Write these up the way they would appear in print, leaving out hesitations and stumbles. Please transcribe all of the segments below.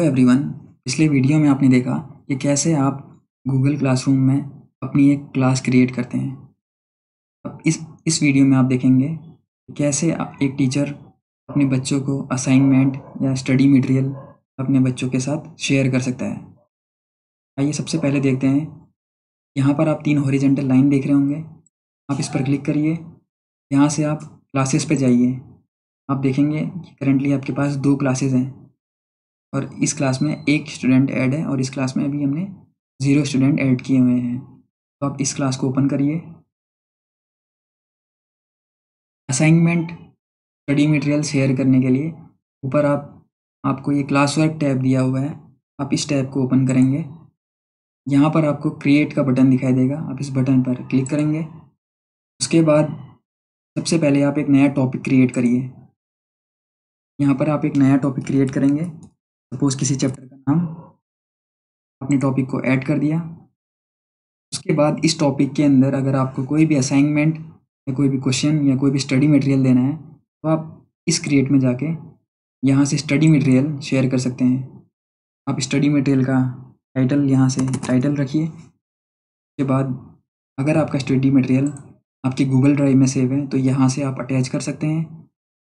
Hello everyone, पिछले video में आपने देखा कि कैसे आप गूगल क्लासरूम में अपनी एक क्लास क्रिएट करते हैं। अब इस वीडियो में आप देखेंगे कैसे आप एक टीचर अपने बच्चों को असाइनमेंट या स्टडी मटेरियल अपने बच्चों के साथ शेयर कर सकता है। आइए सबसे पहले देखते हैं। यहाँ पर आप तीन हॉरिजॉन्टल लाइन देख रहे होंगे, आप इस पर क्लिक करिए। यहाँ से आप क्लासेस पर जाइए। आप देखेंगे करंटली आपके पास दो क्लासेज हैं और इस क्लास में एक स्टूडेंट ऐड है और इस क्लास में अभी हमने 0 स्टूडेंट ऐड किए हुए हैं। तो आप इस क्लास को ओपन करिए। असाइनमेंट स्टडी मटेरियल शेयर करने के लिए ऊपर आपको ये क्लास वर्क टैब दिया हुआ है। आप इस टैब को ओपन करेंगे। यहाँ पर आपको क्रिएट का बटन दिखाई देगा, आप इस बटन पर क्लिक करेंगे। उसके बाद सबसे पहले आप एक नया टॉपिक क्रिएट करिए। यहाँ पर आप एक नया टॉपिक क्रिएट करेंगे। सपोज किसी चैप्टर का नाम, अपने टॉपिक को ऐड कर दिया। उसके बाद इस टॉपिक के अंदर अगर आपको कोई भी असाइनमेंट या कोई भी क्वेश्चन या कोई भी स्टडी मटेरियल देना है तो आप इस क्रिएट में जाके यहाँ से स्टडी मटेरियल शेयर कर सकते हैं। आप स्टडी मटेरियल का टाइटल यहाँ से टाइटल रखिए। उसके बाद अगर आपका स्टडी मटेरियल आपके गूगल ड्राइव में सेव है तो यहाँ से आप अटैच कर सकते हैं।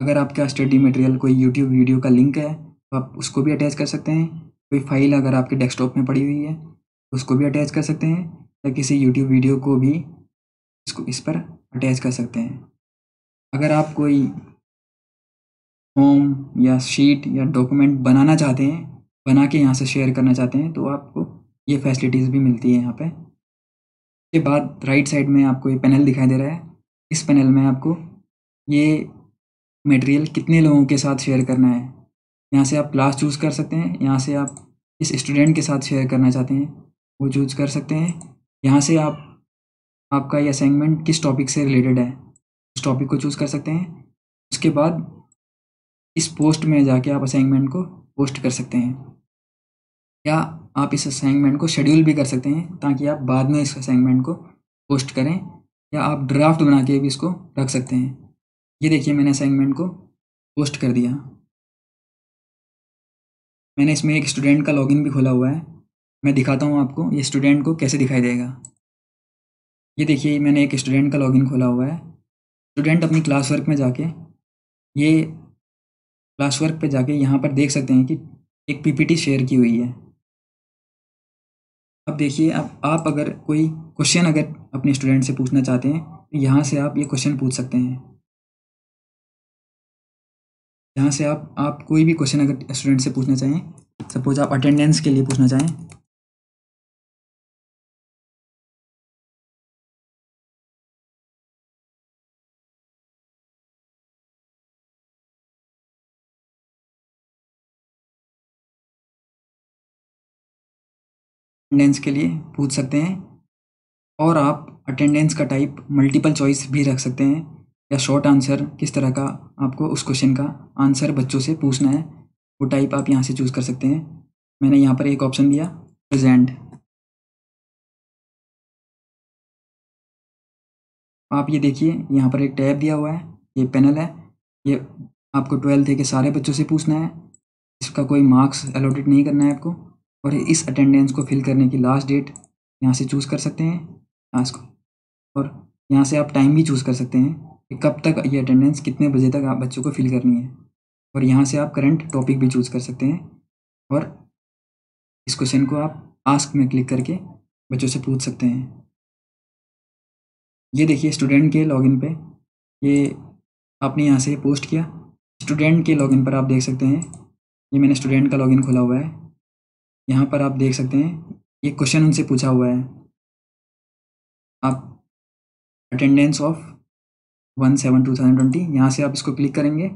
अगर आपका स्टडी मटेरियल कोई यूट्यूब वीडियो का लिंक है तो आप उसको भी अटैच कर सकते हैं। कोई फाइल अगर आपके डेस्कटॉप में पड़ी हुई है तो उसको भी अटैच कर सकते हैं, या किसी YouTube वीडियो को भी इसको इस पर अटैच कर सकते हैं। अगर आप कोई फॉर्म या शीट या डॉक्यूमेंट बनाना चाहते हैं, बना के यहाँ से शेयर करना चाहते हैं तो आपको ये फैसिलिटीज़ भी मिलती है यहाँ पे। इसके बाद राइट साइड में आपको ये पैनल दिखाई दे रहा है। इस पैनल में आपको ये मटेरियल कितने लोगों के साथ शेयर करना है, यहाँ से आप क्लास चूज़ कर सकते हैं। यहाँ से आप इस स्टूडेंट के साथ शेयर करना चाहते हैं वो चूज़ कर सकते हैं। यहाँ से आप आपका ये असाइनमेंट किस टॉपिक से रिलेटेड है उस टॉपिक को चूज़ कर सकते हैं। उसके बाद इस पोस्ट में जाके आप असाइनमेंट को पोस्ट कर सकते हैं, या आप इस असाइनमेंट को शेड्यूल भी कर सकते हैं ताकि आप बाद में इस असाइनमेंट को पोस्ट करें, या आप ड्राफ्ट बना के भी इसको रख सकते हैं। ये देखिए, मैंने असाइनमेंट को पोस्ट कर दिया। मैंने इसमें एक स्टूडेंट का लॉगिन भी खोला हुआ है। मैं दिखाता हूँ आपको ये स्टूडेंट को कैसे दिखाई देगा। ये देखिए, मैंने एक स्टूडेंट का लॉगिन खोला हुआ है। स्टूडेंट अपनी क्लास वर्क में जाके ये क्लास वर्क पे जाके यहाँ पर देख सकते हैं कि एक पीपीटी शेयर की हुई है। अब देखिए, आप अगर कोई क्वेश्चन अगर अपने स्टूडेंट से पूछना चाहते हैं तो यहाँ से आप ये क्वेश्चन पूछ सकते हैं। यहाँ से आप कोई भी क्वेश्चन अगर स्टूडेंट से पूछना चाहें, सपोज आप अटेंडेंस के लिए पूछना चाहें, अटेंडेंस के लिए पूछ सकते हैं। और आप अटेंडेंस का टाइप मल्टीपल चॉइस भी रख सकते हैं, या शॉर्ट आंसर किस तरह का आपको उस क्वेश्चन का आंसर बच्चों से पूछना है वो टाइप आप यहाँ से चूज़ कर सकते हैं। मैंने यहाँ पर एक ऑप्शन दिया प्रेजेंट। आप ये देखिए, यहाँ पर एक टैब दिया हुआ है, ये पैनल है। ये आपको 12th के सारे बच्चों से पूछना है, इसका कोई मार्क्स अलॉटेड नहीं करना है आपको। और इस अटेंडेंस को फिल करने की लास्ट डेट यहाँ से चूज़ कर सकते हैं इसको, और यहाँ से आप टाइम भी चूज़ कर सकते हैं कि कब तक ये अटेंडेंस कितने बजे तक आप बच्चों को फिल करनी है। और यहाँ से आप करंट टॉपिक भी चूज़ कर सकते हैं, और इस क्वेश्चन को आप आस्क में क्लिक करके बच्चों से पूछ सकते हैं। ये देखिए, स्टूडेंट के लॉगिन पे ये आपने यहाँ से पोस्ट किया। स्टूडेंट के लॉगिन पर आप देख सकते हैं, ये मैंने स्टूडेंट का लॉगिन खोला हुआ है। यहाँ पर आप देख सकते हैं ये क्वेश्चन उनसे पूछा हुआ है। आप अटेंडेंस ऑफ 1/7/2020 यहाँ से आप इसको क्लिक करेंगे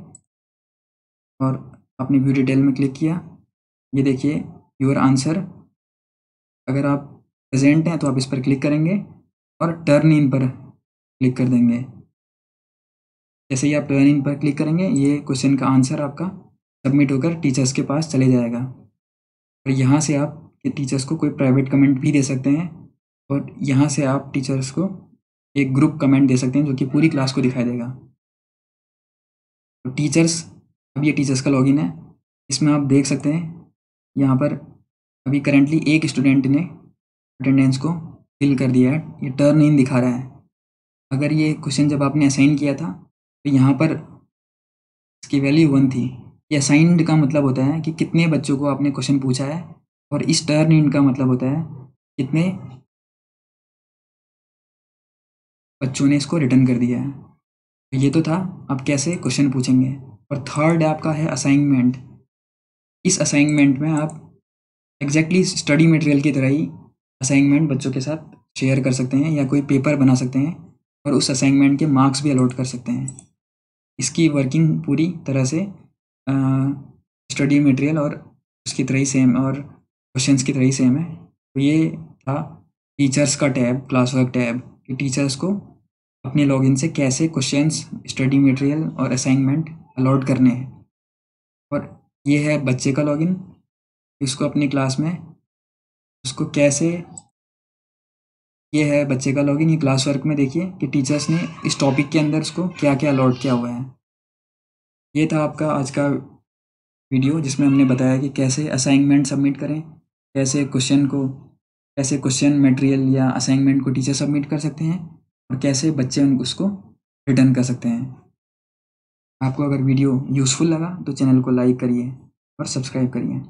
और अपने व्यू डिटेल में क्लिक किया। ये देखिए योर आंसर, अगर आप प्रेजेंट हैं तो आप इस पर क्लिक करेंगे और टर्न इन पर क्लिक कर देंगे। जैसे ही आप टर्न इन पर क्लिक करेंगे ये क्वेश्चन का आंसर आपका सबमिट होकर टीचर्स के पास चले जाएगा। और यहाँ से आप टीचर्स को कोई प्राइवेट कमेंट भी दे सकते हैं, और यहाँ से आप टीचर्स को एक ग्रुप कमेंट दे सकते हैं जो कि पूरी क्लास को दिखाई देगा। तो टीचर्स, अब ये टीचर्स का लॉगिन है, इसमें आप देख सकते हैं यहाँ पर अभी करेंटली एक स्टूडेंट ने अटेंडेंस को फिल कर दिया है, ये टर्न इन दिखा रहा है। अगर ये क्वेश्चन जब आपने असाइन किया था तो यहाँ पर इसकी वैल्यू 1 थी। ये असाइंड का मतलब होता है कि कितने बच्चों को आपने क्वेश्चन पूछा है, और इस टर्न इन का मतलब होता है कितने बच्चों ने इसको रिटर्न कर दिया है। तो ये तो था आप कैसे क्वेश्चन पूछेंगे। और थर्ड आपका है असाइनमेंट। इस असाइनमेंट में आप एग्जैक्टली स्टडी मटेरियल की तरह ही असाइनमेंट बच्चों के साथ शेयर कर सकते हैं या कोई पेपर बना सकते हैं और उस असाइनमेंट के मार्क्स भी अलॉट कर सकते हैं। इसकी वर्किंग पूरी तरह से स्टडी मटेरियल और उसकी तरह ही सेम और क्वेश्चंस की तरह ही सेम है। तो ये था टीचर्स का टैब, क्लास वर्क टैब, कि टीचर्स को अपने लॉगिन से कैसे क्वेश्चंस, स्टडी मटेरियल और असाइनमेंट अलॉट करने हैं। और ये है बच्चे का लॉगिन, इसको अपनी क्लास में उसको कैसे, ये है बच्चे का लॉगिन, ये क्लास वर्क में देखिए कि टीचर्स ने इस टॉपिक के अंदर उसको क्या क्या अलॉट किया हुआ है। ये था आपका आज का वीडियो जिसमें हमने बताया कि कैसे असाइनमेंट सबमिट करें, कैसे क्वेश्चन मटेरियल या असाइनमेंट को टीचर सबमिट कर सकते हैं और कैसे बच्चे उसको रिटर्न कर सकते हैं। आपको अगर वीडियो यूज़फुल लगा तो चैनल को लाइक करिए और सब्सक्राइब करिए।